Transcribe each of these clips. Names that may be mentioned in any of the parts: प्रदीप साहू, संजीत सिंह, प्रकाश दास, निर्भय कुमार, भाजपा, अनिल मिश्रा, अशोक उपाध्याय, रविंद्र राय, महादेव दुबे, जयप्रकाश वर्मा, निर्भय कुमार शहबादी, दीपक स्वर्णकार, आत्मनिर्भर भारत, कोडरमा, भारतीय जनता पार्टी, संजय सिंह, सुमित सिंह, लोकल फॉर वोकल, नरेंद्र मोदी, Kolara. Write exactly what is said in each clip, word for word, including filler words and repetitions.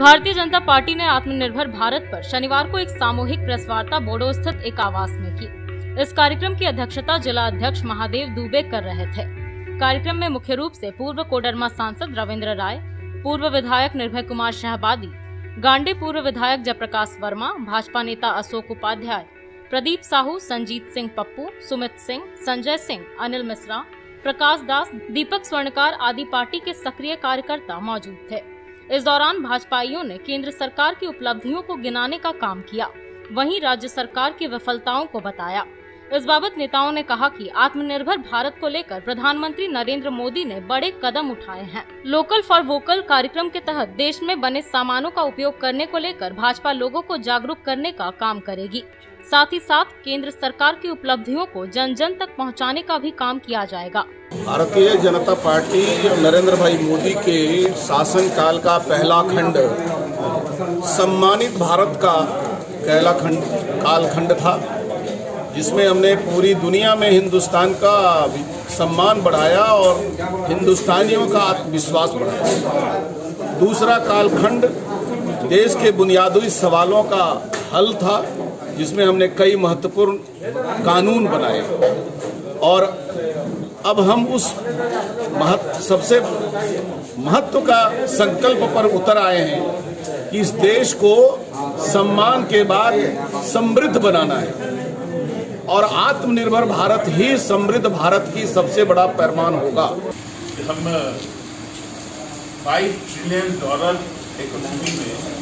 भारतीय जनता पार्टी ने आत्मनिर्भर भारत पर शनिवार को एक सामूहिक प्रेस वार्ता बोडो स्थित एक आवास में की। इस कार्यक्रम की अध्यक्षता जिला अध्यक्ष महादेव दुबे कर रहे थे। कार्यक्रम में मुख्य रूप से पूर्व कोडरमा सांसद रविंद्र राय, पूर्व विधायक निर्भय कुमार शहबादी, गांडी पूर्व विधायक जयप्रकाश वर्मा, भाजपा नेता अशोक उपाध्याय, प्रदीप साहू, संजीत सिंह पप्पू, सुमित सिंह, संजय सिंह, अनिल मिश्रा, प्रकाश दास, दीपक स्वर्णकार आदि पार्टी के सक्रिय कार्यकर्ता मौजूद थे। इस दौरान भाजपाइयों ने केंद्र सरकार की उपलब्धियों को गिनाने का काम किया, वहीं राज्य सरकार की विफलताओं को बताया। इस बाबत नेताओं ने कहा कि आत्मनिर्भर भारत को लेकर प्रधानमंत्री नरेंद्र मोदी ने बड़े कदम उठाए हैं। लोकल फॉर वोकल कार्यक्रम के तहत देश में बने सामानों का उपयोग करने को लेकर भाजपा लोगों को जागरूक करने का काम करेगी। साथ ही साथ केंद्र सरकार की उपलब्धियों को जन जन तक पहुंचाने का भी काम किया जाएगा। भारतीय जनता पार्टी नरेंद्र भाई मोदी के शासन काल का पहला खंड सम्मानित भारत का पहला खंड कालखंड था, जिसमें हमने पूरी दुनिया में हिंदुस्तान का सम्मान बढ़ाया और हिंदुस्तानियों का आत्मविश्वास बढ़ाया। दूसरा कालखंड देश के बुनियादी सवालों का हल था, जिसमें हमने कई महत्वपूर्ण कानून बनाए और अब हम उस महत्व सबसे महत्व का संकल्प पर उतर आए हैं कि इस देश को सम्मान के बाद समृद्ध बनाना है और आत्मनिर्भर भारत ही समृद्ध भारत की सबसे बड़ा पैमाना होगा। हम फाइव ट्रिलियन डॉलर इकोनॉमी में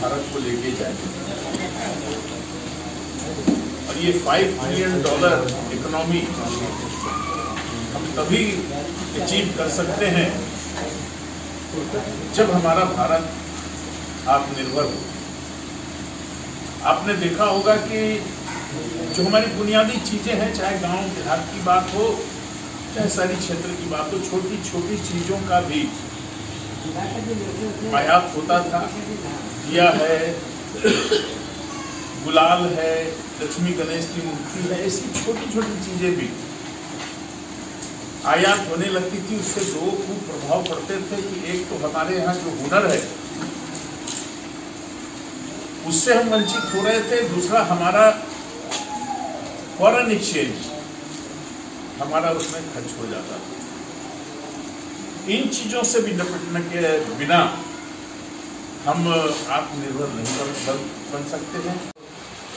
भारत को लेके जाएंगे और ये फाइव ट्रिलियन डॉलर इकोनॉमी हम तभी अचीव कर सकते हैं जब हमारा भारत आत्मनिर्भर हो। आपने देखा होगा कि जो हमारी बुनियादी चीज़ें हैं, चाहे गांव देहात की बात हो, चाहे शहरी क्षेत्र की बात हो, छोटी छोटी चीज़ों का भी आयात होता था। दिया है, गुलाल है, लक्ष्मी गणेश की मूर्ति है, ऐसी छोटी छोटी चीज़ें भी आयात होने लगती थी। उससे दो कुप्रभाव पड़ते थे कि एक तो हमारे यहाँ जो हुनर है उससे हम वंचित हो रहे थे, दूसरा हमारा फॉरेन एक्सचेंज हमारा उसमें खर्च हो जाता था। इन चीज़ों से भी निपटने के बिना हम आत्मनिर्भर नहीं बन सकते हैं।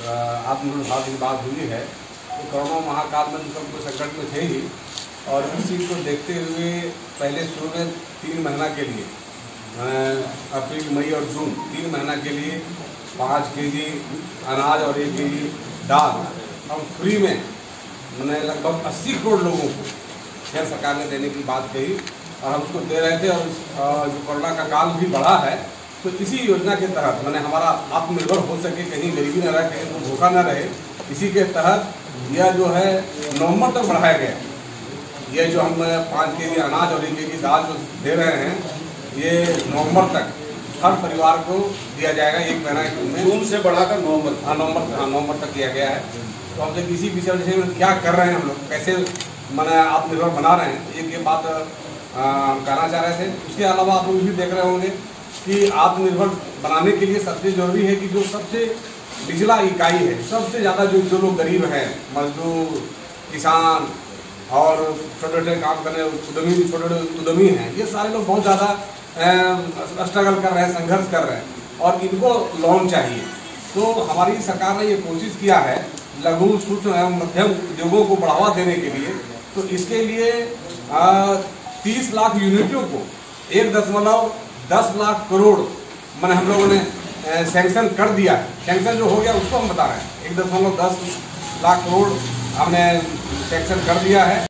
आत्मनिर्भर भारत की बात हुई है तो कोरोना महाकाल में सबको संकट में थे ही और इस चीज़ को देखते हुए पहले शुरू में तीन महीना के लिए अप्रैल, मई और जून तीन महीना के लिए पाँच के जी अनाज और एक के जी दाल हम फ्री में मैंने लगभग अस्सी करोड़ लोगों को केंद्र सरकार ने देने की बात कही और हम उसको दे रहे थे। और जो कोरोना का काल भी बढ़ा है तो इसी योजना के तहत मैंने हमारा आत्मनिर्भर हो सके, कहीं गरीबी न रहे, कहीं कोई धोखा न रहे, इसी के तहत यह जो है नवंबर तक बढ़ाया गया। यह जो हम पाँच के जी अनाज और एक के जी दाल जो दे रहे हैं ये नवम्बर तक हर परिवार को दिया जाएगा, एक महीना जून से बढ़ाकर नवंबर हाँ नवंबर हाँ नवंबर तक दिया गया है। तो हमसे किसी विषय विषय में क्या कर रहे हैं, हम लोग कैसे मैंने आत्मनिर्भर बना रहे हैं, ये ये बात हम कहना चाह रहे थे। उसके अलावा आप लोग भी देख रहे होंगे कि आत्मनिर्भर बनाने के लिए सबसे जरूरी है कि जो सबसे निचला इकाई है, सबसे ज़्यादा जो जो लोग गरीब हैं, मजदूर, किसान और छोटे छोटे काम करने उद्यमी भी छोटे छोटे उद्यमी हैं, ये सारे लोग बहुत ज़्यादा स्ट्रगल कर रहे हैं, संघर्ष कर रहे हैं और इनको लोन चाहिए। तो हमारी सरकार ने ये कोशिश किया है लघु सूक्ष्म एवं मध्यम उद्योगों को बढ़ावा देने के लिए। तो इसके लिए तीस लाख यूनिटों को एक दशमलव दस लाख करोड़ मैंने हम लोगों ने सैंक्शन कर दिया है। सैंक्शन जो हो गया उसको हम बता रहे हैं, एक दशमलव दस लाख करोड़ हमने सैंक्शन कर दिया है।